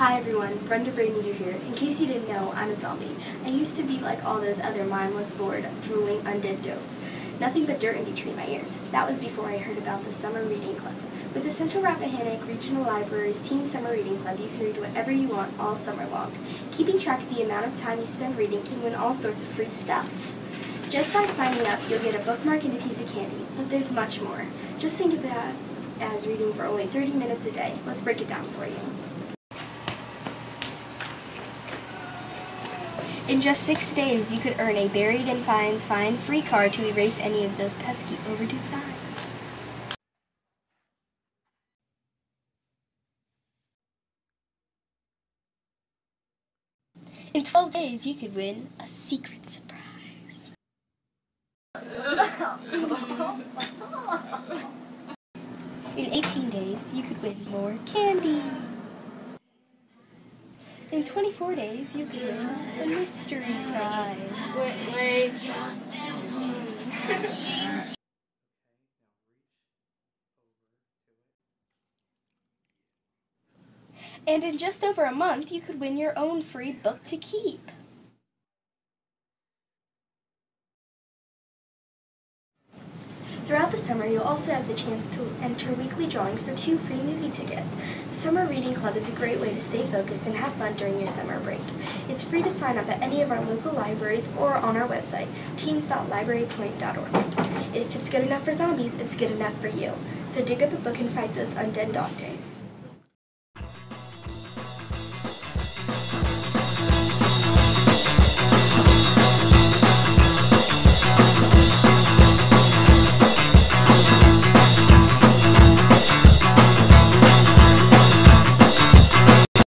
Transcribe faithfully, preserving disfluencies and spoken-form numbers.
Hi everyone, Brenda Brameter here. In case you didn't know, I'm a zombie. I used to be like all those other mindless, bored, drooling, undead dotes. Nothing but dirt in between my ears. That was before I heard about the Summer Reading Club. With the Central Rappahannock Regional Library's Teen Summer Reading Club, you can read whatever you want all summer long. Keeping track of the amount of time you spend reading can win all sorts of free stuff. Just by signing up, you'll get a bookmark and a piece of candy, but there's much more. Just think of that as reading for only thirty minutes a day. Let's break it down for you. In just six days, you could earn a Buried in Fines Fine free card to erase any of those pesky overdue fines. In twelve days, you could win a secret surprise. In eighteen days, you could win more candy. In twenty-four days, you could win a mystery prize. Wait, wait. And in just over a month, you could win your own free book to keep. Throughout the summer, you'll also have the chance to enter weekly drawings for two free movie tickets. The Summer Reading Club is a great way to stay focused and have fun during your summer break. It's free to sign up at any of our local libraries or on our website, teens dot library point dot org. If it's good enough for zombies, it's good enough for you. So dig up a book and fight those undead dog days.